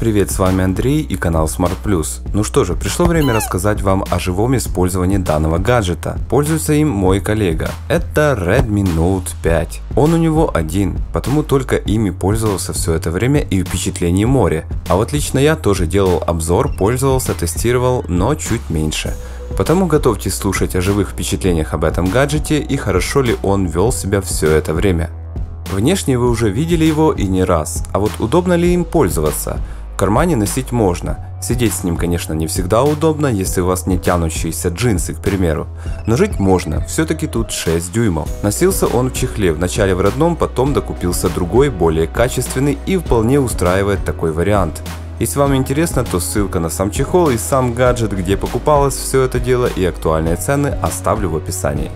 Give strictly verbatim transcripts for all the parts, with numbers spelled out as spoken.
Привет, с вами Андрей и канал Smart Plus. Ну что же, пришло время рассказать вам о живом использовании данного гаджета. Пользуется им мой коллега. Это Редми Ноут пять. Он у него один, потому только ими пользовался все это время и впечатление моря. А вот лично я тоже делал обзор, пользовался, тестировал, но чуть меньше. Потому готовьтесь слушать о живых впечатлениях об этом гаджете и хорошо ли он вел себя все это время. Внешне вы уже видели его и не раз, а вот удобно ли им пользоваться? В кармане носить можно, сидеть с ним, конечно, не всегда удобно, если у вас не тянущиеся джинсы, к примеру, но жить можно, все-таки тут шесть дюймов. Носился он в чехле, вначале в родном, потом докупился другой, более качественный, и вполне устраивает такой вариант. Если вам интересно, то ссылка на сам чехол и сам гаджет, где покупалось все это дело, и актуальные цены оставлю в описании.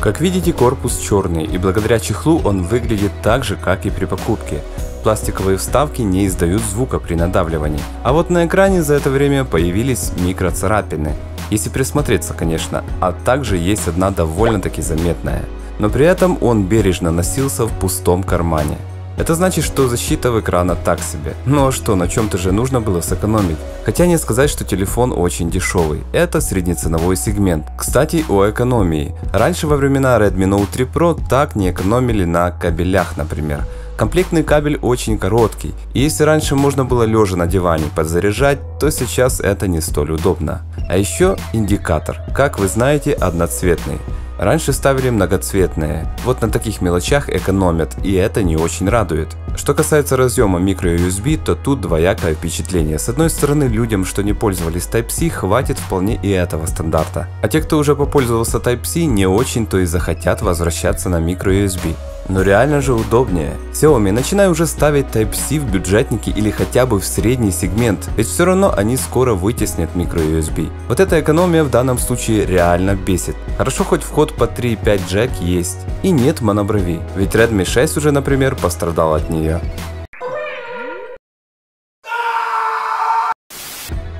Как видите, корпус черный, и благодаря чехлу он выглядит так же, как и при покупке. Пластиковые вставки не издают звука при надавливании, а вот на экране за это время появились микроцарапины, если присмотреться, конечно, а также есть одна довольно-таки заметная, но при этом он бережно носился в пустом кармане. Это значит, что защита в экрана так себе. Ну а что, на чем-то же нужно было сэкономить. Хотя не сказать, что телефон очень дешевый. Это среднеценовой сегмент. Кстати, о экономии. Раньше во времена Редми Ноут три Про так не экономили на кабелях, например. Комплектный кабель очень короткий. И если раньше можно было лежа на диване подзаряжать, то сейчас это не столь удобно. А еще индикатор. Как вы знаете, одноцветный. Раньше ставили многоцветные, вот на таких мелочах экономят, и это не очень радует. Что касается разъема микро ю эс би, то тут двоякое впечатление. С одной стороны, людям, что не пользовались Type-C, хватит вполне и этого стандарта. А те, кто уже попользовался Type-C, не очень, то и захотят возвращаться на микро ю эс би. Но реально же удобнее. Xiaomi, начинай уже ставить Type-C в бюджетники или хотя бы в средний сегмент, ведь все равно они скоро вытеснят микро ю эс би. Вот эта экономия в данном случае реально бесит. Хорошо хоть вход по три и пять джек есть. И нет моноброви, ведь Редми шесть уже, например, пострадал от нее.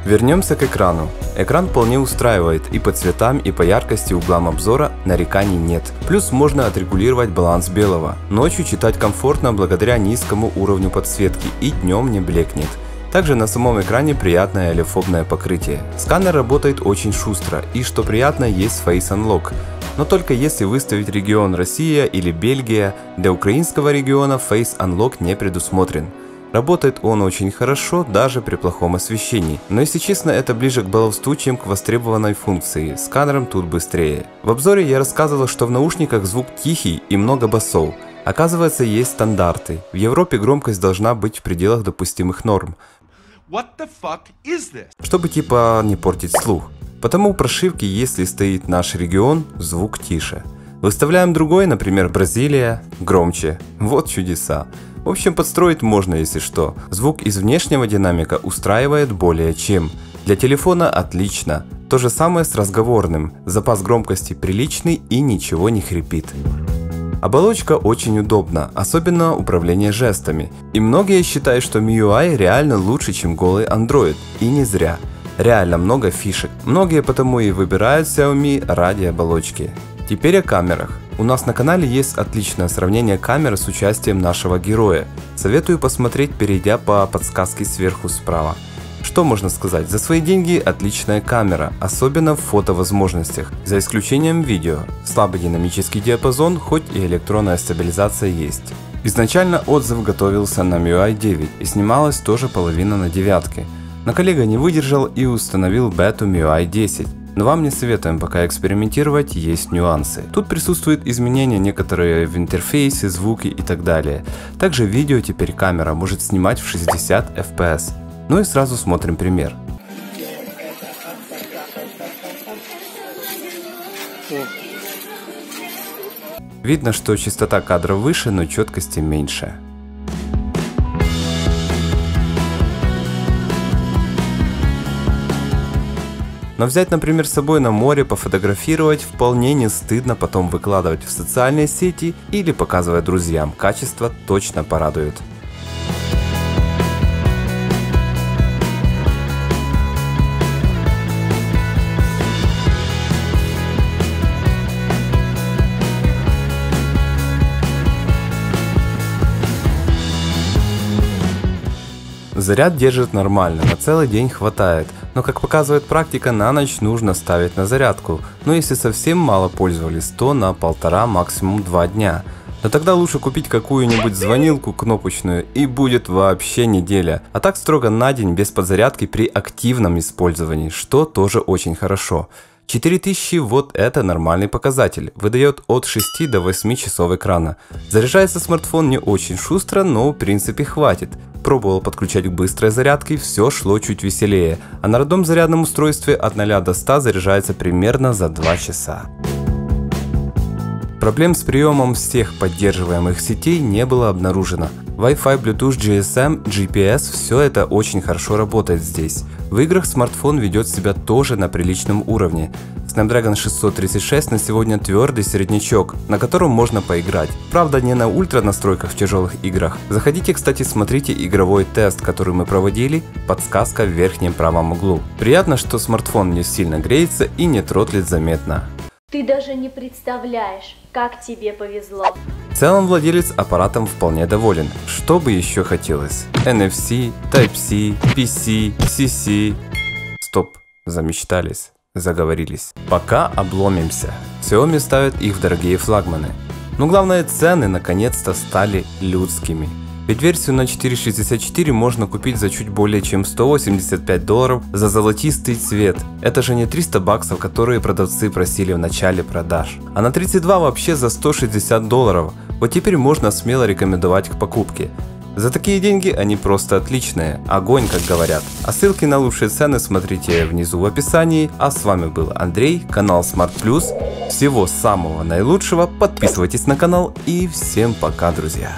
Вернемся к экрану. Экран вполне устраивает, и по цветам, и по яркости, углам обзора нареканий нет. Плюс можно отрегулировать баланс белого. Ночью читать комфортно благодаря низкому уровню подсветки, и днем не блекнет. Также на самом экране приятное олеофобное покрытие. Сканер работает очень шустро, и что приятно, есть Face Unlock. Но только если выставить регион Россия или Бельгия, для украинского региона Face Unlock не предусмотрен. Работает он очень хорошо, даже при плохом освещении, но если честно, это ближе к баловству, чем к востребованной функции, с сканером тут быстрее. В обзоре я рассказывал, что в наушниках звук тихий и много басов. Оказывается, есть стандарты, в Европе громкость должна быть в пределах допустимых норм, чтобы типа не портить слух. Потому в прошивке, если стоит наш регион, звук тише. Выставляем другой, например, Бразилия, громче. Вот чудеса. В общем, подстроить можно, если что. Звук из внешнего динамика устраивает более чем. Для телефона отлично. То же самое с разговорным. Запас громкости приличный и ничего не хрипит. Оболочка очень удобна, особенно управление жестами. И многие считают, что эм и ю ай реально лучше, чем голый Android. И не зря. Реально много фишек. Многие потому и выбирают Xiaomi ради оболочки. Теперь о камерах. У нас на канале есть отличное сравнение камер с участием нашего героя. Советую посмотреть, перейдя по подсказке сверху справа. Что можно сказать? За свои деньги отличная камера, особенно в фотовозможностях, за исключением видео. Слабый динамический диапазон, хоть и электронная стабилизация есть. Изначально отзыв готовился на эм и ю ай девять и снималась тоже половина на девятке. Но коллега не выдержал и установил бету эм и ю ай десять. Но вам не советуем пока экспериментировать, есть нюансы. Тут присутствуют изменения некоторые в интерфейсе, звуки и так далее. Также видео теперь камера может снимать в шестьдесят эф пи эс. Ну и сразу смотрим пример. Видно, что частота кадра выше, но четкости меньше. Но взять, например, с собой на море, пофотографировать вполне не стыдно, потом выкладывать в социальные сети или показывать друзьям. Качество точно порадует. заряд держит нормально, на целый день хватает, но как показывает практика, на ночь нужно ставить на зарядку, но если совсем мало пользовались, то на полтора, максимум два дня. Но тогда лучше купить какую-нибудь звонилку кнопочную, и будет вообще неделя. А так строго на день без подзарядки при активном использовании, что тоже очень хорошо. четыре тысячи вот это нормальный показатель, выдает от шести до восьми часов экрана. Заряжается смартфон не очень шустро, но в принципе хватит. Пробовал подключать к быстрой зарядке, все шло чуть веселее, а на родном зарядном устройстве от ноля до ста заряжается примерно за два часа. Проблем с приемом всех поддерживаемых сетей не было обнаружено. Wi-Fi, Bluetooth, джи эс эм, джи пи эс – все это очень хорошо работает здесь. В играх смартфон ведет себя тоже на приличном уровне. Snapdragon шестьсот тридцать шесть на сегодня твердый середнячок, на котором можно поиграть. Правда, не на ультра настройках в тяжелых играх. Заходите, кстати, смотрите игровой тест, который мы проводили, подсказка в верхнем правом углу. Приятно, что смартфон не сильно греется и не тротлит заметно. Ты даже не представляешь, как тебе повезло. В целом владелец аппаратом вполне доволен. Что бы еще хотелось? эн эф си, Type-C, пи си, си си. Стоп, замечтались, заговорились. Пока обломимся. Xiaomi ставит их в дорогие флагманы. Но главное, цены наконец-то стали людскими. Ведь версию на четыре шестьдесят четыре можно купить за чуть более чем сто восемьдесят пять долларов за золотистый цвет. Это же не триста баксов, которые продавцы просили в начале продаж. А на тридцать два вообще за сто шестьдесят долларов. Вот теперь можно смело рекомендовать к покупке. За такие деньги они просто отличные. Огонь, как говорят. А ссылки на лучшие цены смотрите внизу в описании. А с вами был Андрей, канал Smart Plus. Всего самого наилучшего. Подписывайтесь на канал и всем пока, друзья.